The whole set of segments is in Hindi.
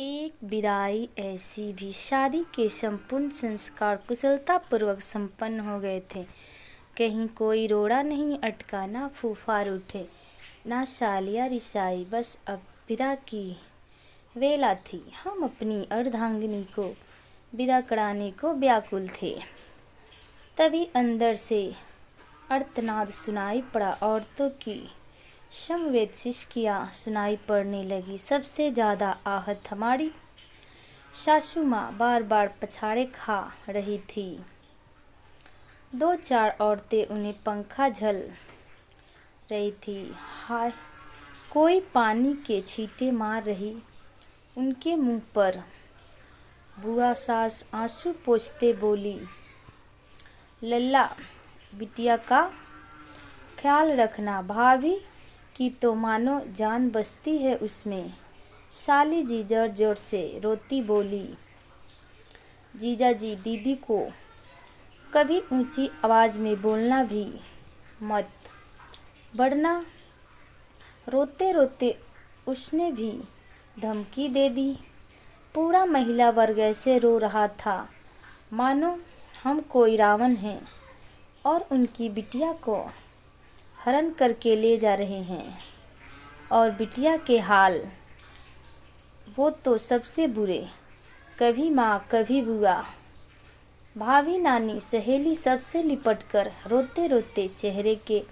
एक विदाई ऐसी भी शादी के संपूर्ण संस्कार कुशलतापूर्वक संपन्न हो गए थे। कहीं कोई रोड़ा नहीं अटका, ना फूफार उठे, ना सालिया रिसाई। बस अब विदा की वेला थी। हम अपनी अर्धांगिनी को विदा कराने को व्याकुल थे। तभी अंदर से आर्तनाद सुनाई पड़ा। औरतों की समवेत सिसकियाँ सुनाई पड़ने लगी। सबसे ज़्यादा आहत हमारी सासू माँ बार बार पछाड़े खा रही थी। दो चार औरतें उन्हें पंखा झल रही थी। हाय, कोई पानी के छींटे मार रही उनके मुंह पर। बुआ सास आंसू पोंछते बोली, लल्ला बिटिया का ख्याल रखना, भाभी कि तो मानो जान बसती है उसमें। साली जी जोर जोर से रोती बोली, जीजा जी दीदी को कभी ऊंची आवाज़ में बोलना भी मत, वरना। रोते रोते उसने भी धमकी दे दी। पूरा महिला वर्ग ऐसे रो रहा था मानो हम कोई रावण हैं और उनकी बिटिया को हरण करके ले जा रहे हैं। और बिटिया के हाल, वो तो सबसे बुरे। कभी माँ, कभी बुआ, भाभी, नानी, सहेली, सबसे लिपटकर रोते रोते चेहरे के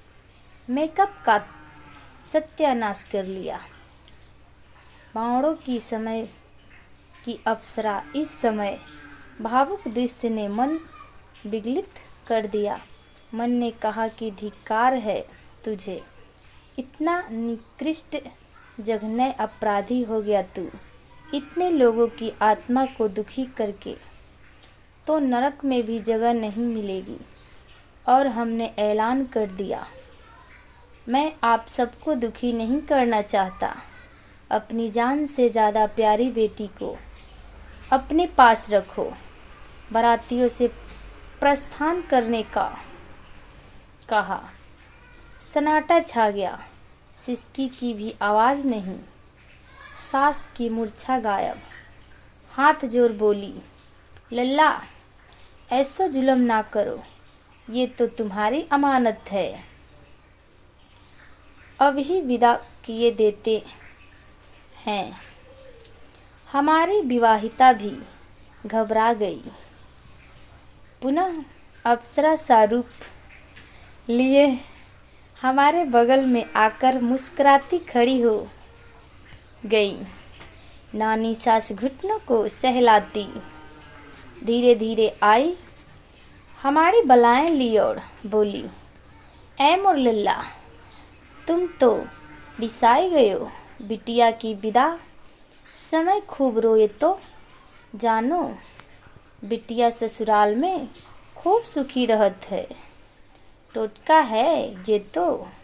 मेकअप का सत्यानाश कर लिया। बावड़ों की समय की अप्सरा इस समय भावुक दृश्य ने मन विगलित कर दिया। मन ने कहा कि धिक्कार है तुझे, इतना निकृष्ट जघन्य अपराधी हो गया तू। इतने लोगों की आत्मा को दुखी करके तो नरक में भी जगह नहीं मिलेगी। और हमने ऐलान कर दिया, मैं आप सबको दुखी नहीं करना चाहता। अपनी जान से ज़्यादा प्यारी बेटी को अपने पास रखो। बारातियों से प्रस्थान करने का कहा। सन्नाटा छा गया। सिसकी की भी आवाज़ नहीं। सास की मूर्छा गायब। हाथ जोड़ बोली, लल्ला ऐसा जुल्म ना करो, ये तो तुम्हारी अमानत है। अब ही विदा किए देते हैं। हमारी विवाहिता भी घबरा गई। पुनः अप्सरा सारूप लिए हमारे बगल में आकर मुस्कुराती खड़ी हो गई। नानी सास घुटनों को सहलाती धीरे धीरे आई, हमारी बलाएँ ली और बोली, ऐ मोर लल्ला, तुम तो बिसाए गए हो। बिटिया की विदा समय खूब रोए तो जानो, बिटिया ससुराल में खूब सुखी रहत है। टोटका है जे तो।